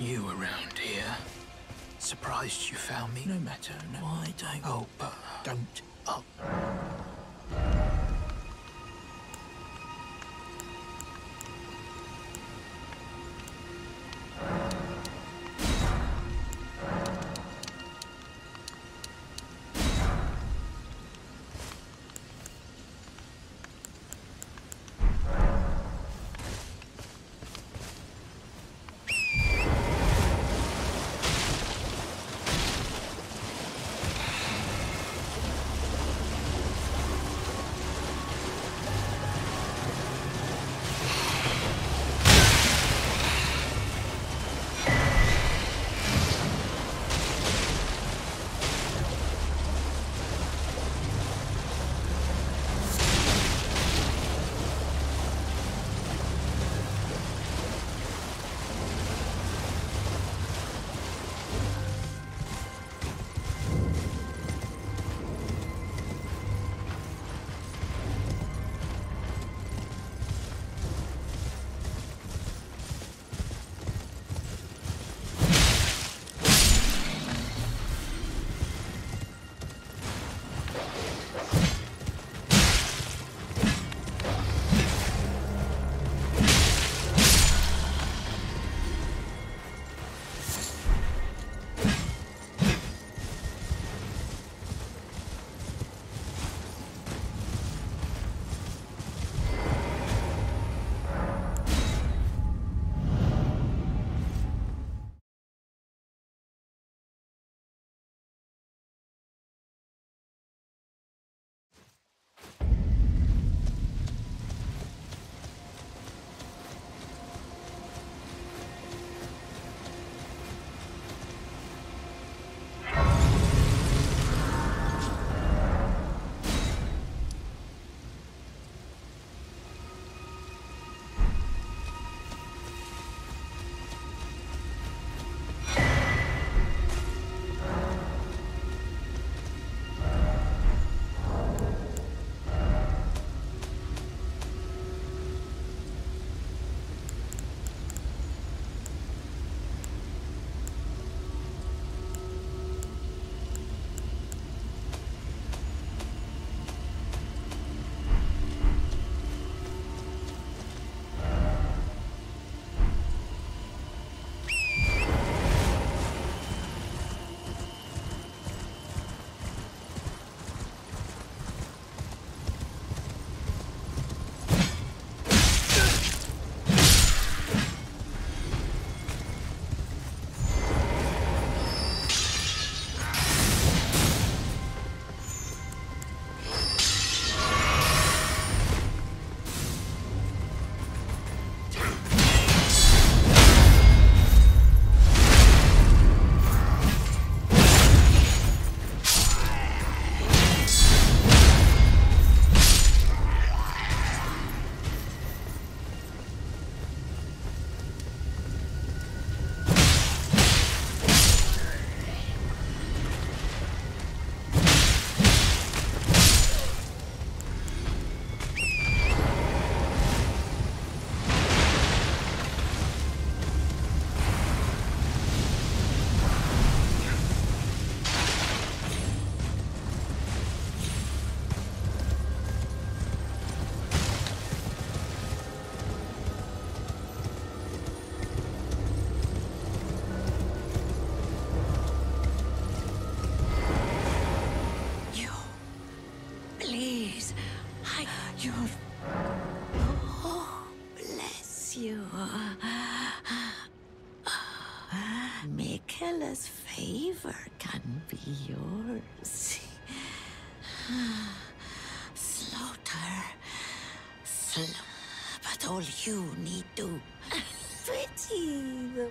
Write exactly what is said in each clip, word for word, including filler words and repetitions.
you around here. Surprised you found me. No matter, no. Why don't... Oh, but... Don't. Oh. Yours. Slaughter. Slaughter. But all you need to pity them.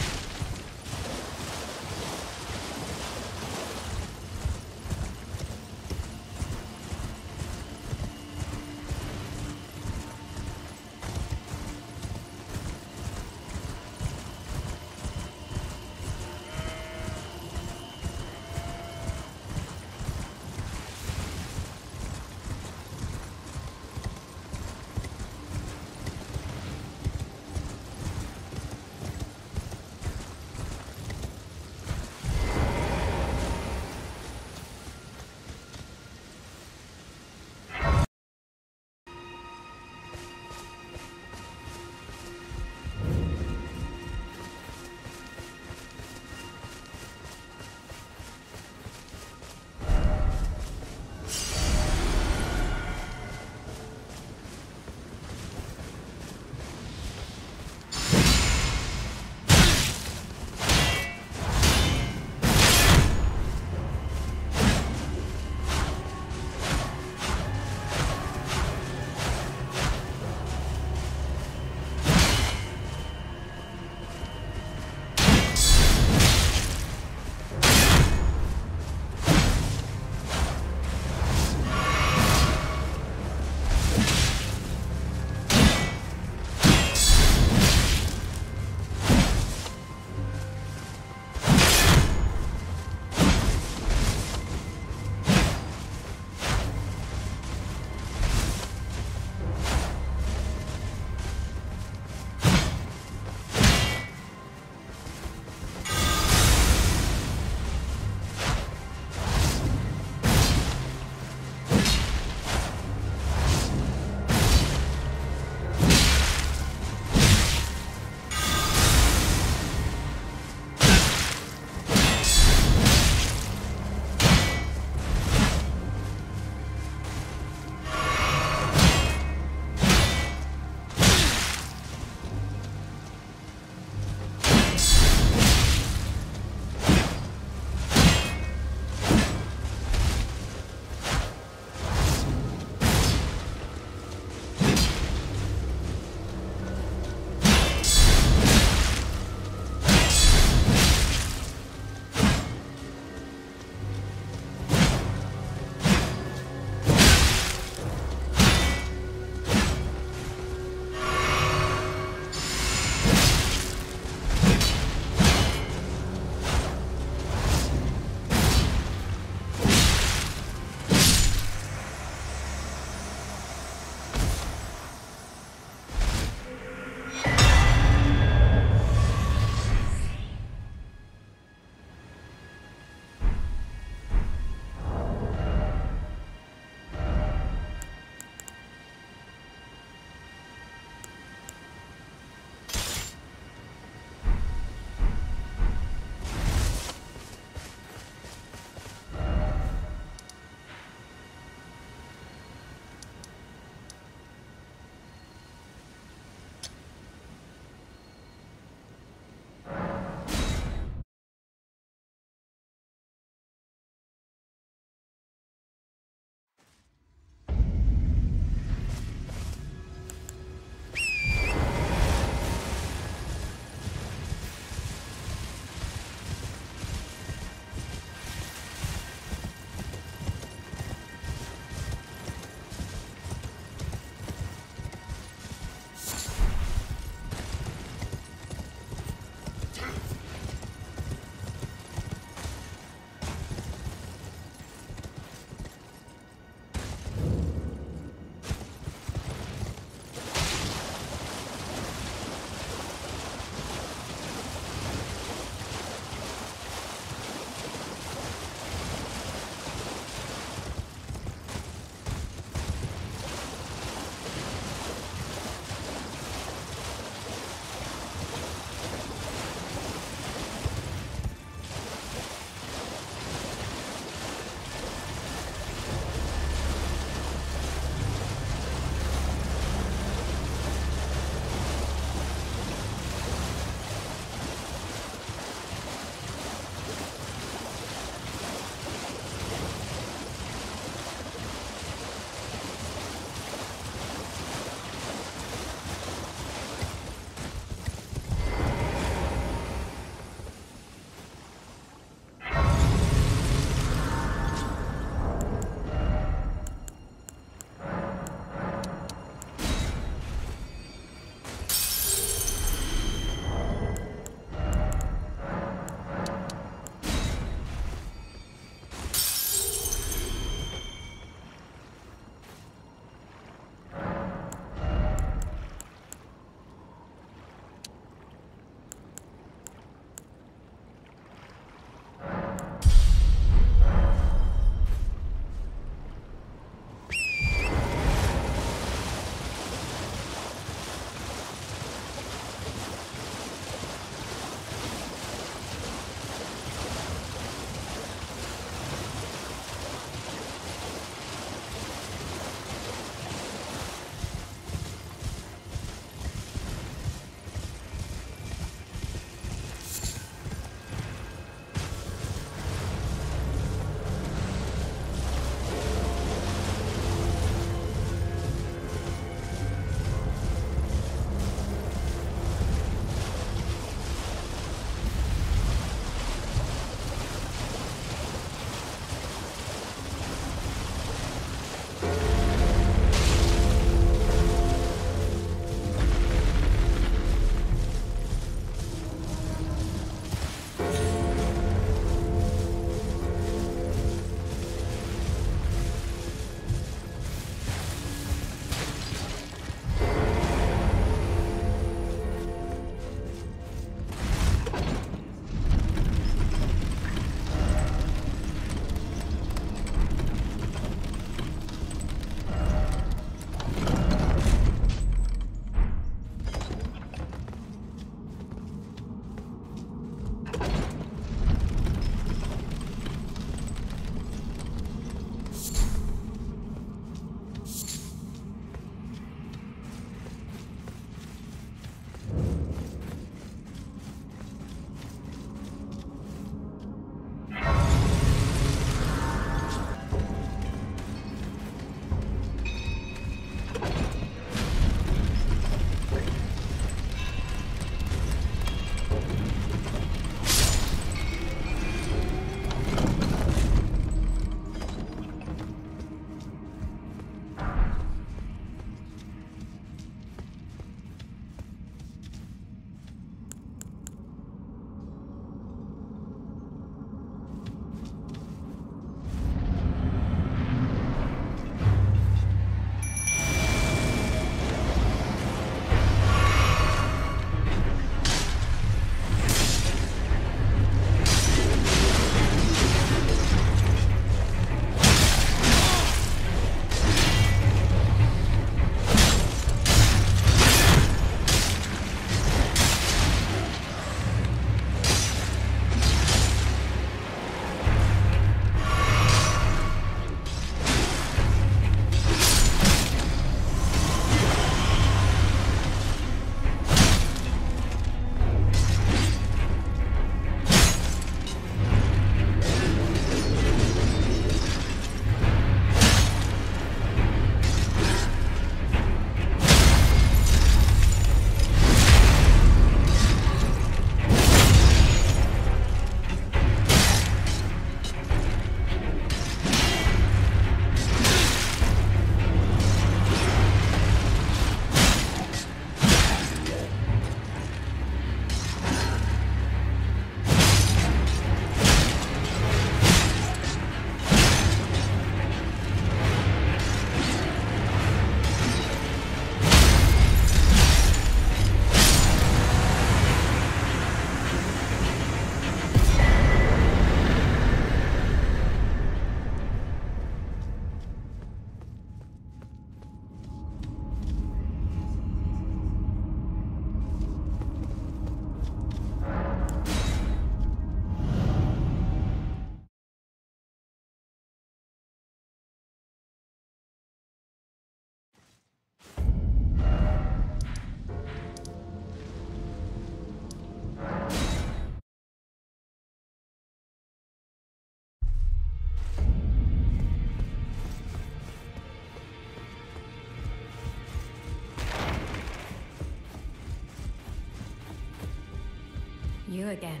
you again.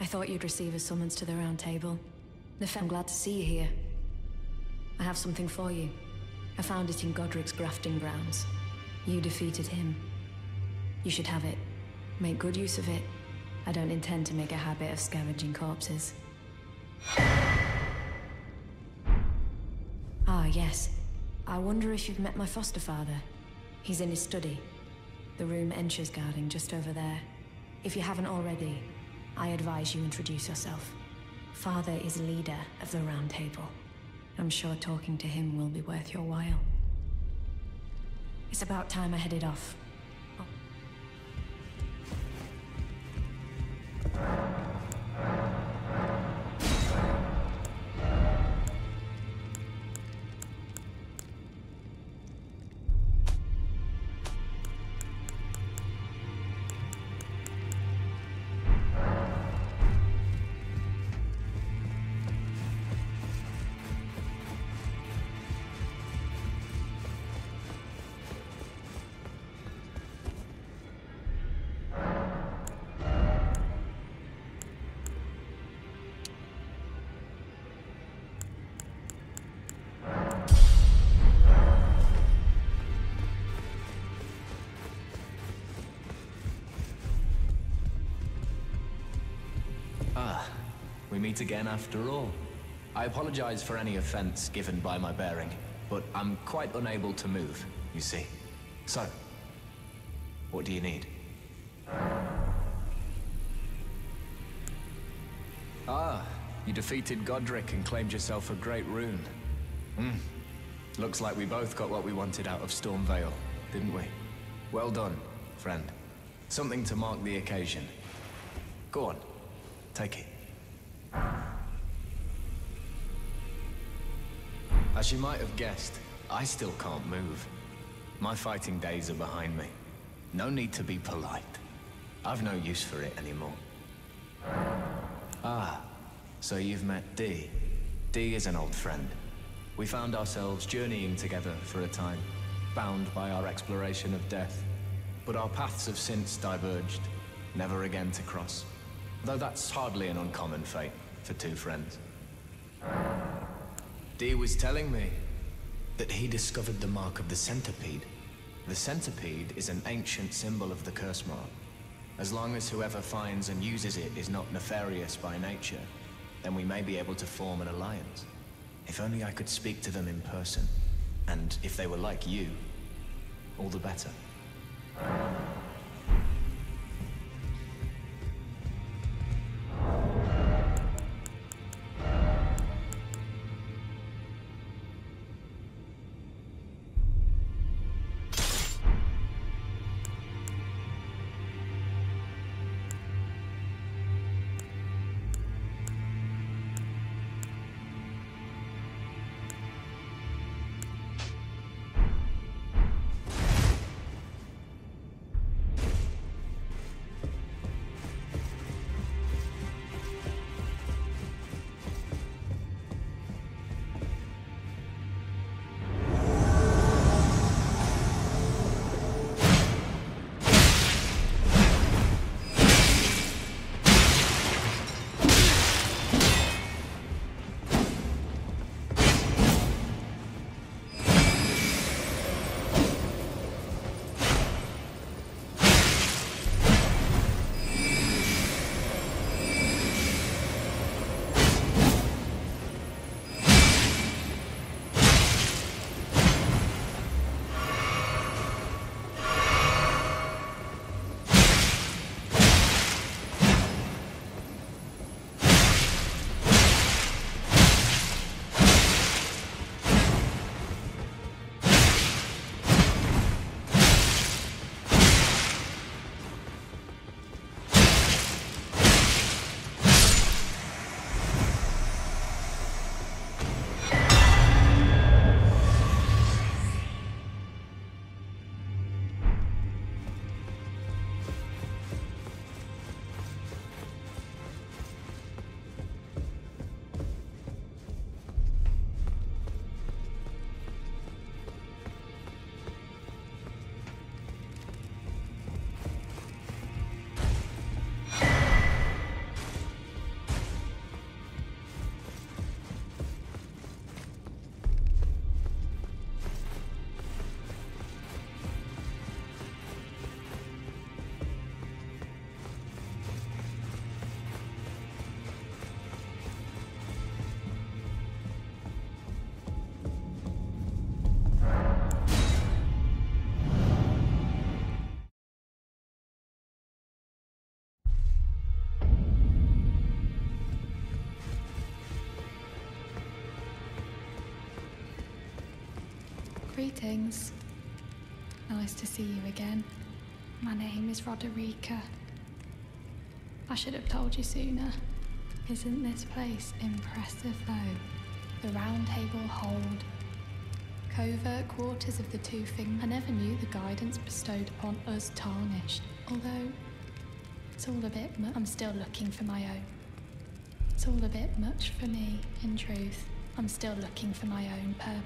I thought you'd receive a summons to the Round Table. I'm glad to see you here. I have something for you. I found it in Godrick's grafting grounds. You defeated him. You should have it. Make good use of it. I don't intend to make a habit of scavenging corpses. Ah, yes. I wonder if you've met my foster father. He's in his study. The room Enshire's guarding just over there. If you haven't already, I advise you introduce yourself. Father is leader of the Round Table. I'm sure talking to him will be worth your while. It's about time I headed off. We meet again after all. I apologize for any offense given by my bearing, but I'm quite unable to move, you see. So, what do you need? Ah, you defeated Godrick and claimed yourself a great rune. Hmm. Looks like we both got what we wanted out of Stormveil, didn't we? Well done, friend. Something to mark the occasion. Go on, take it. As you might have guessed, I still can't move. My fighting days are behind me. No need to be polite. I've no use for it anymore. Ah, so you've met Dee. Dee is an old friend. We found ourselves journeying together for a time, bound by our exploration of death. But our paths have since diverged, never again to cross. Though that's hardly an uncommon fate for two friends. Dee was telling me that he discovered the mark of the centipede. The centipede is an ancient symbol of the curse mark. As long as whoever finds and uses it is not nefarious by nature, then we may be able to form an alliance. If only I could speak to them in person, and if they were like you, all the better. Greetings. Nice to see you again. My name is Roderika. I should have told you sooner. Isn't this place impressive though? The Round Table Hold. Covert quarters of the Two Fingers. I never knew the guidance bestowed upon us tarnished. Although, it's all a bit much. I'm still looking for my own. It's all a bit much for me, in truth. I'm still looking for my own purpose.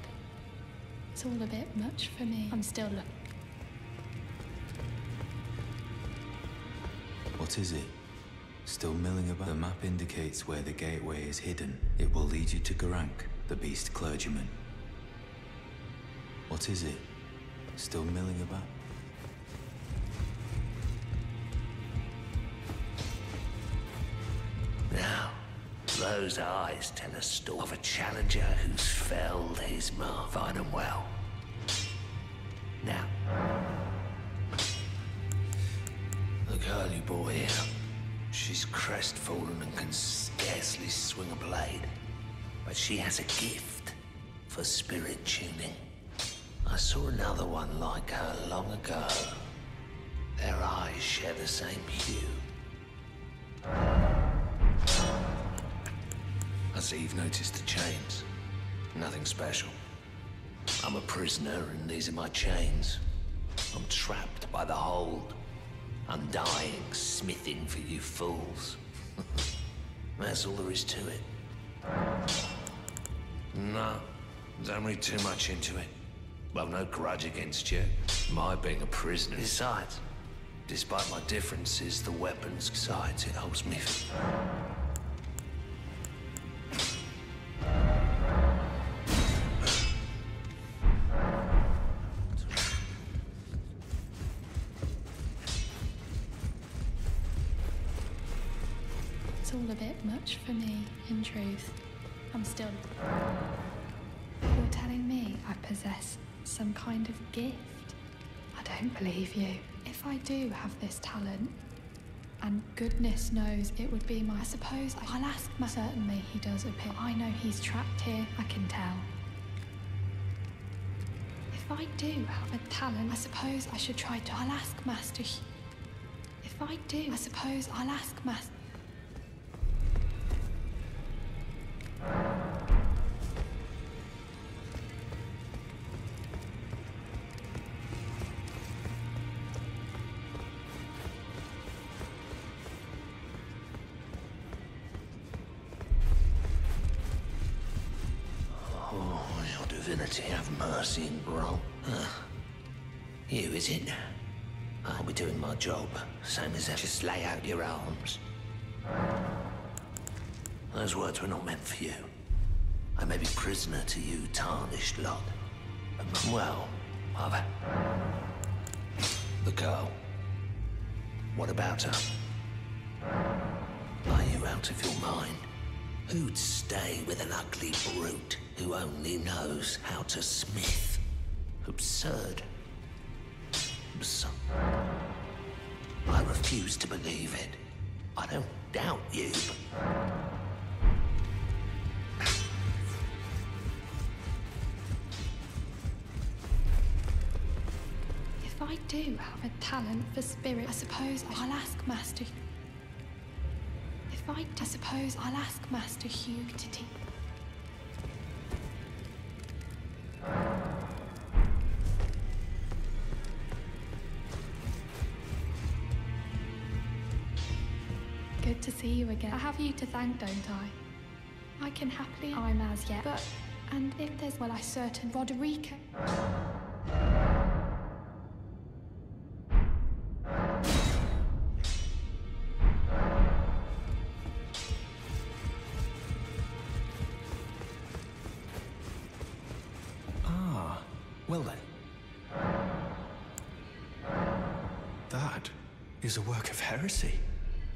It's all a bit much for me. I'm still looking. What is it? Still milling about? The map indicates where the gateway is hidden. It will lead you to Gurranq, the beast clergyman. What is it? Still milling about? Now, those eyes tell a story of a challenger who's felled his mark. Fine and well. Now. The girl you brought here, she's crestfallen and can scarcely swing a blade. But she has a gift for spirit tuning. I saw another one like her long ago. Their eyes share the same hue. I see you've noticed the chains. Nothing special. I'm a prisoner and these are my chains. I'm trapped by the hold. I'm dying, smithing for you fools. That's all there is to it. No, don't read too much into it. Well, no grudge against you, my being a prisoner. Besides, despite my differences, the weapons besides, it holds me. It's all a bit much for me, in truth. I'm still... You're telling me I possess some kind of gift? I don't believe you. If I do have this talent, and goodness knows it would be my... I suppose I... I'll ask my... Certainly he does appear. I know he's trapped here, I can tell. If I do have a talent, I suppose I should try to... I'll ask Master... If I do, I suppose I'll ask Master... Have mercy and roll. Huh. You, is it? I'll be doing my job, same as that. Just lay out your arms. Those words were not meant for you. I may be prisoner to you, tarnished lot. But, well, I've... The girl. What about her? Are you out of your mind? Who'd stay with an ugly brute who only knows how to smith? Absurd. Absurd. I refuse to believe it. I don't doubt you, but... If I do have a talent for spirit, I suppose I I'll ask Master... If I, I suppose I'll ask Master Hugh to teach. Good to see you again. I have you to thank, don't I? I can happily... I'm as yet, but... And if there's... Well, I certain... Roderika... Well then. That is a work of heresy.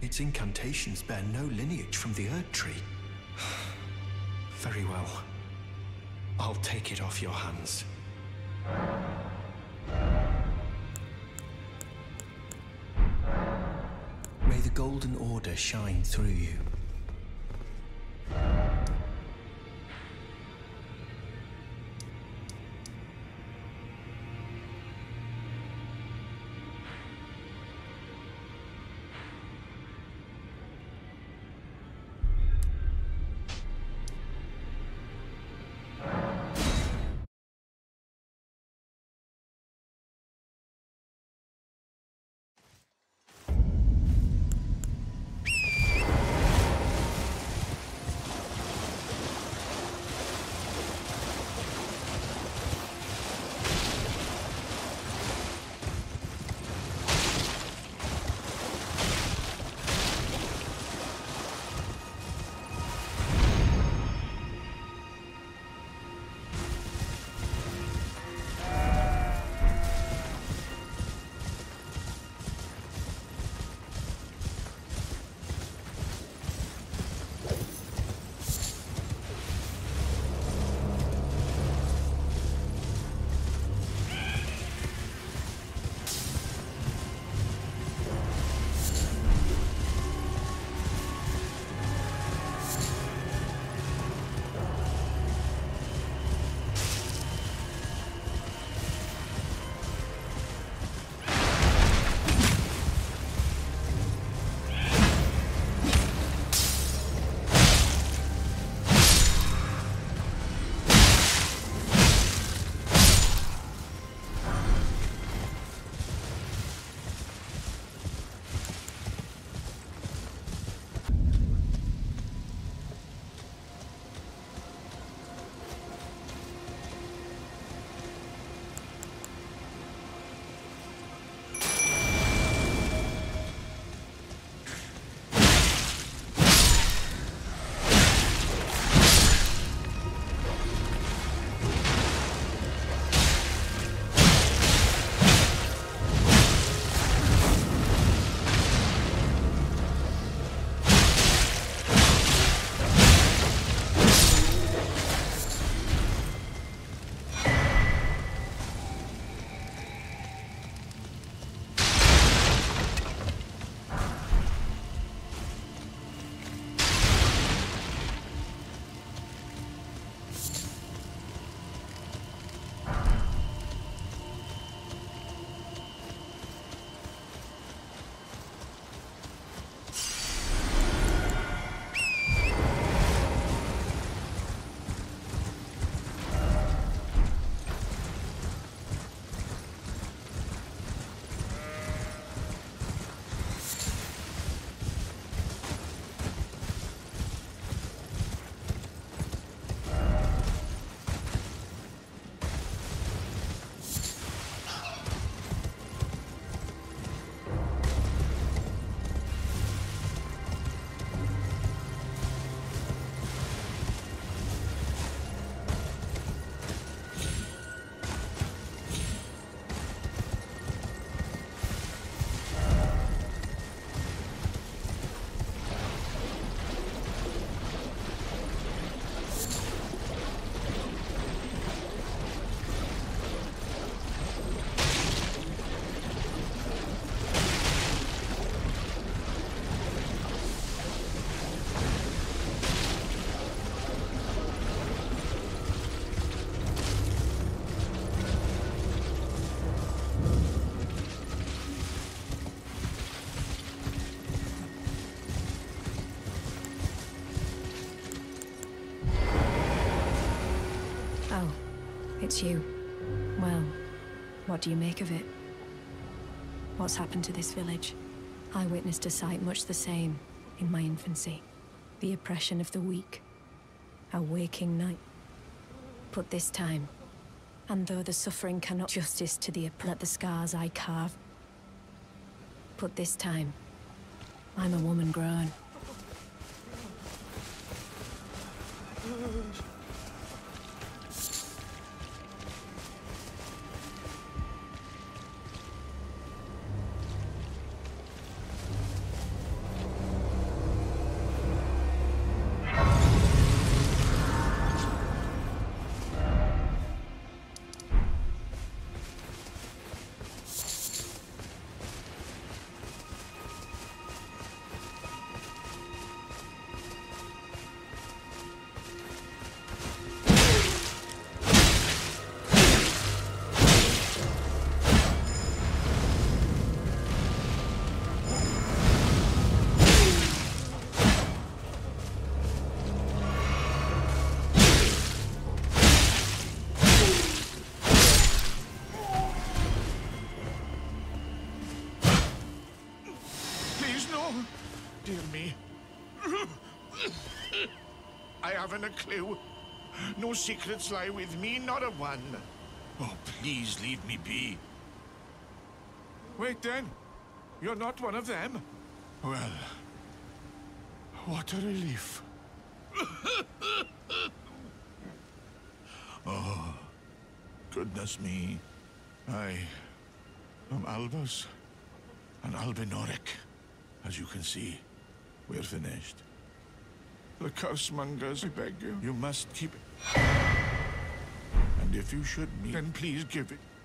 Its incantations bear no lineage from the Erdtree. Very well. I'll take it off your hands. May the Golden Order shine through you. It's you. Well, what do you make of it? What's happened to this village? I witnessed a sight much the same in my infancy. The oppression of the weak. A waking night. But this time, and though the suffering cannot justice to the oppressed, let the scars I carve. But this time, I'm a woman grown. A clue. No secrets lie with me, not a one. Oh, please leave me be. Wait then. You're not one of them. Well, what a relief. Oh, goodness me. I am Albus and Albinorik. As you can see, we're finished. The cursemongers, I beg you. You must keep it. And if you should meet, then please give it.